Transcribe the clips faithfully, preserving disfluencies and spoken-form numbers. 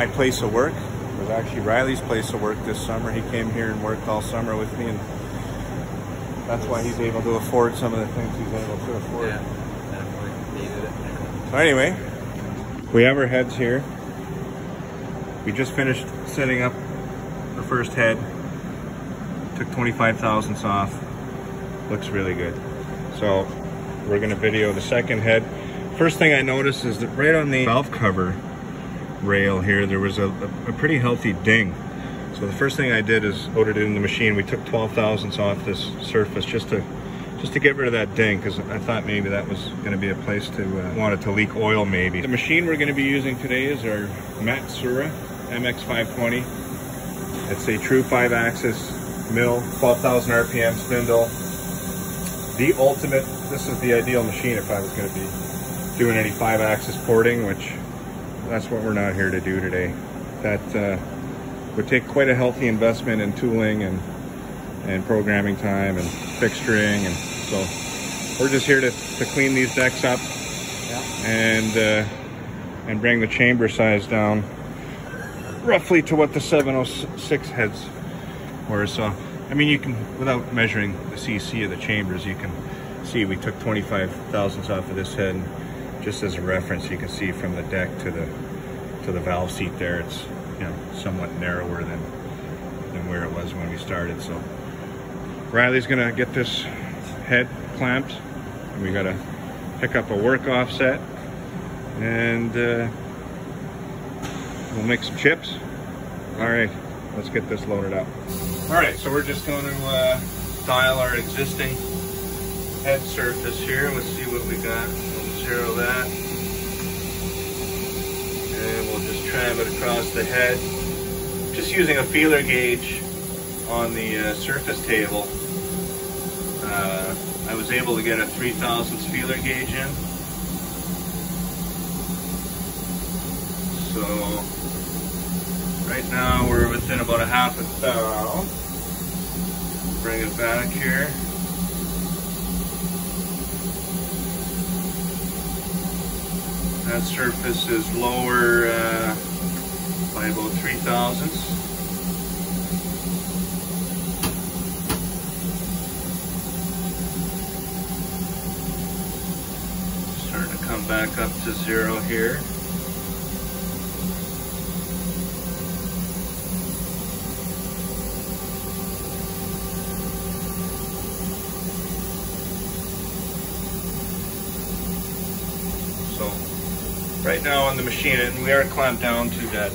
my place of work. It was actually Riley's place of work this summer. He came here and worked all summer with me, and that's why he's able to afford some of the things he's able to afford. Yeah, definitely needed it. So anyway, we have our heads here. We just finished setting up the first head. Took twenty-five thousandths off. Looks really good. So we're gonna video the second head. First thing I noticed is that right on the valve cover rail here, there was a, a pretty healthy ding. So the first thing I did is loaded it in the machine. We took twelve thousandths off this surface just to just to get rid of that ding, because I thought maybe that was going to be a place to uh, want it to leak oil maybe. The machine we're going to be using today is our Matsuura M X five twenty. It's a true five axis mill, twelve thousand R P M spindle. The ultimate, this is the ideal machine if I was going to be doing any five axis porting, which that's what we're not here to do today. That uh, would take quite a healthy investment in tooling and and programming time and fixturing, and so we're just here to, to clean these decks up, yeah. and uh, and bring the chamber size down roughly to what the seven oh six heads were. So I mean, you can, without measuring the C C of the chambers, you can see we took twenty-five thousandths off of this head. And just as a reference, you can see from the deck to the to the valve seat there, it's, you know, somewhat narrower than than where it was when we started. So Riley's gonna get this head clamped, and we gotta pick up a work offset, and uh, we'll make some chips. All right, let's get this loaded up. All right, so we're just going to uh, dial our existing head surface here. Let's see what we got. We'll zero that, and we'll just tram it across the head. Just using a feeler gauge on the uh, surface table. Uh, I was able to get a three thousandths feeler gauge in. So right now we're within about a half a thou. Bring it back here. That surface is lower uh, by about three thousandths. Starting to come back up to zero here. Right now on the machine, and we are clamped down to that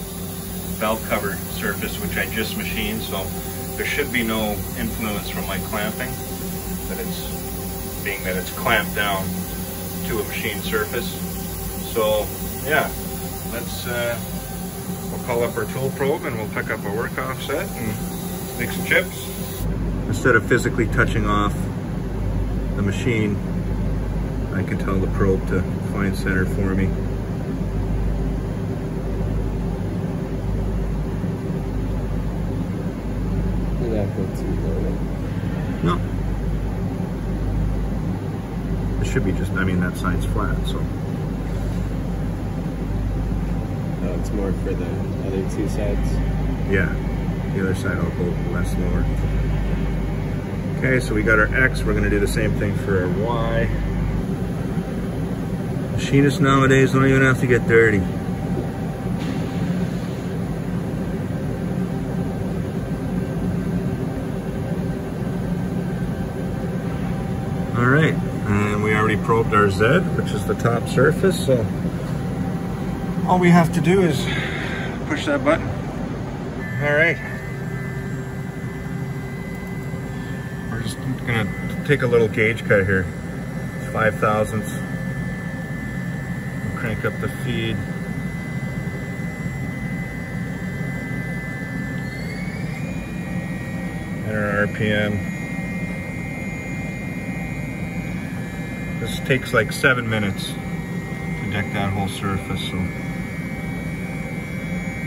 valve cover surface, which I just machined, so there should be no influence from my clamping, but it's being that it's clamped down to a machine surface. So yeah, let's uh, we'll call up our tool probe and we'll pick up a work offset and make some chips. Instead of physically touching off the machine, I can tell the probe to find center for me. No. It should be just, I mean, that side's flat, so. Oh, it's more for the other two sides? Yeah. The other side I'll go less lower. Okay, so we got our X. We're gonna do the same thing for our Y. Machinists nowadays don't even have to get dirty. All right, and we already probed our Z, which is the top surface, so all we have to do is push that button. All right. We're just gonna take a little gauge cut here. It's five thousandths. We'll crank up the feed. And our R P M. This takes like seven minutes to deck that whole surface. So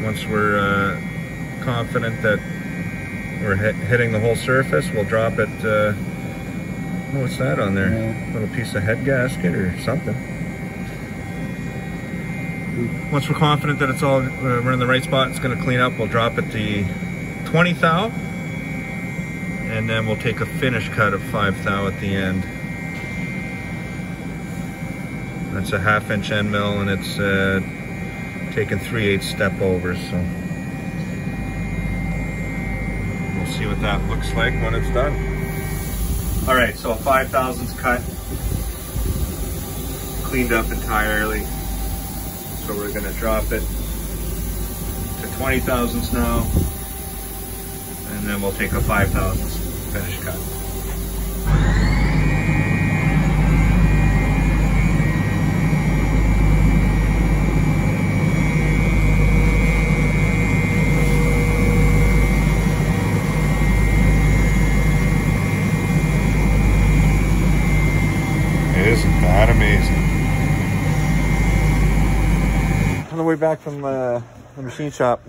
once we're uh, confident that we're hitting the whole surface, we'll drop it. Uh, oh, what's that on there? Yeah. A little piece of head gasket or something. Once we're confident that it's all, uh, we're in the right spot, it's going to clean up, we'll drop it to twenty thou, and then we'll take a finish cut of five thou at the end. That's a half inch end mill, and it's uh, taking three eighths step over, so we'll see what that looks like when it's done. All right, so five thousand's cut, cleaned up entirely. So we're gonna drop it to twenty thousandths now, and then we'll take a five thousandths finish cut. Isn't that amazing? On the way back from uh, the machine shop,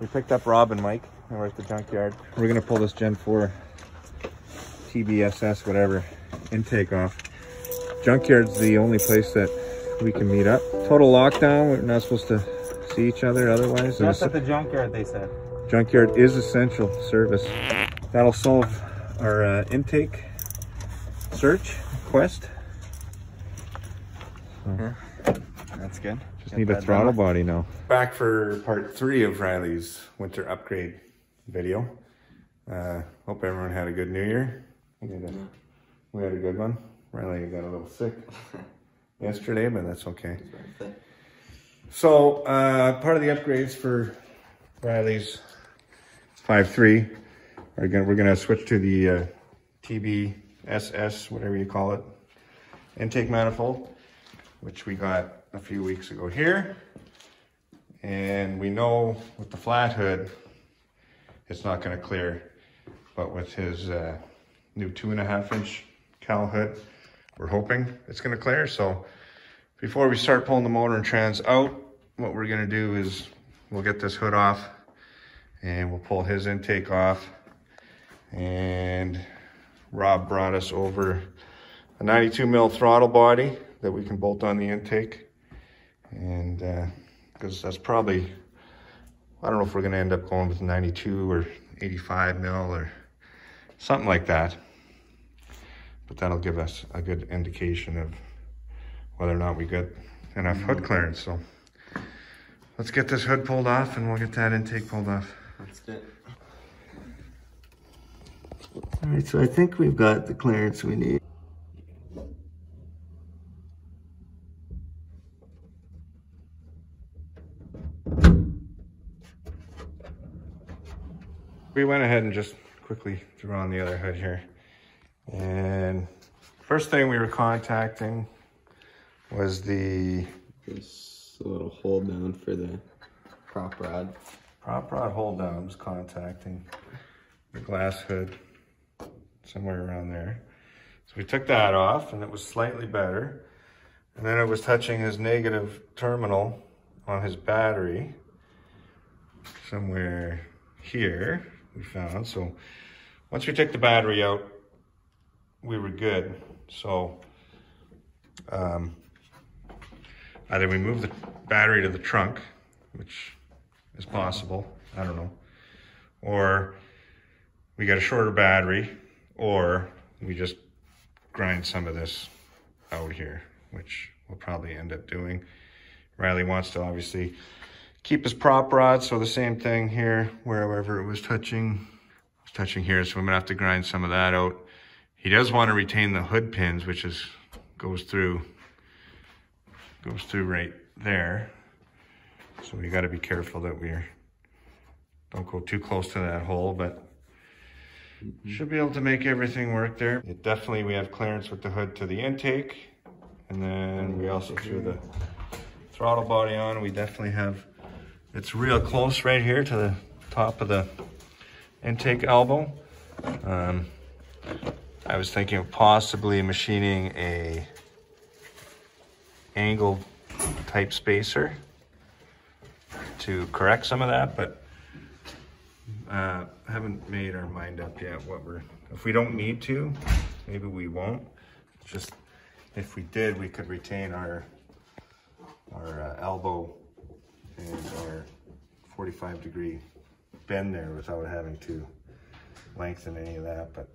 we picked up Rob and Mike, and we're at the junkyard. We're gonna pull this Gen four T B S S whatever intake off. Junkyard's the only place that we can meet up. Total lockdown, we're not supposed to see each other otherwise. That's at the junkyard, they said. Junkyard is essential service. That'll solve our uh, intake search quest. So. That's good. Just need a throttle body now. Back for part three of Riley's winter upgrade video. Uh, hope everyone had a good New Year. We had a, we had a good one. Riley got a little sick yesterday, but that's okay. So uh, part of the upgrades for Riley's five three are gonna we're gonna switch to the uh, T B S S, whatever you call it, intake manifold, which we got a few weeks ago here. And we know with the flat hood, it's not gonna clear, but with his uh, new two and a half inch cowl hood, we're hoping it's gonna clear. So before we start pulling the motor and trans out, what we're gonna do is we'll get this hood off and we'll pull his intake off. And Rob brought us over a ninety-two mil throttle body that we can bolt on the intake. And uh because that's probably, I don't know if we're going to end up going with ninety-two or eighty-five mil or something like that, but that'll give us a good indication of whether or not we got enough hood clearance. So let's get this hood pulled off and we'll get that intake pulled off. Let's do it. All right, so I think we've got the clearance we need. We went ahead and just quickly threw on the other hood here. And first thing we were contacting was the... There's a little hold down for the prop rod. Prop rod hold down was contacting the glass hood somewhere around there. So we took that off and it was slightly better. And then it was touching his negative terminal on his battery somewhere here. We found, so once we took the battery out, we were good. So um, either we move the battery to the trunk, which is possible, I don't know, or we got a shorter battery, or we just grind some of this out here, which we'll probably end up doing. Riley wants to obviously keep his prop rod, so the same thing here, wherever it was touching, it was touching here, so I'm gonna have to grind some of that out. He does want to retain the hood pins, which is goes through, goes through right there. So we got to be careful that we don't go too close to that hole, but mm-hmm. Should be able to make everything work there. It definitely, we have clearance with the hood to the intake, and then we also threw the throttle body on. We definitely have. It's real close right here to the top of the intake elbow. Um, I was thinking of possibly machining a angle type spacer to correct some of that, but uh, haven't made our mind up yet what we're, if we don't need to, maybe we won't. Just if we did, we could retain our our uh, elbow and our forty-five degree bend there without having to lengthen any of that, but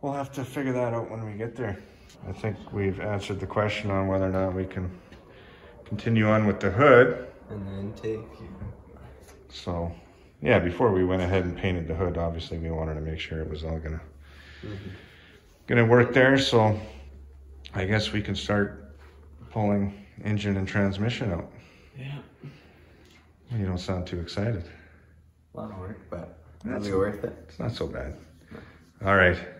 we'll have to figure that out when we get there. I think we've answered the question on whether or not we can continue on with the hood. And then take you. So, yeah, before we went ahead and painted the hood, obviously we wanted to make sure it was all gonna, mm-hmm. gonna work there. So I guess we can start pulling engine and transmission out. Yeah. You don't sound too excited. A lot of work, but that'll be worth it. It's not so bad. All right.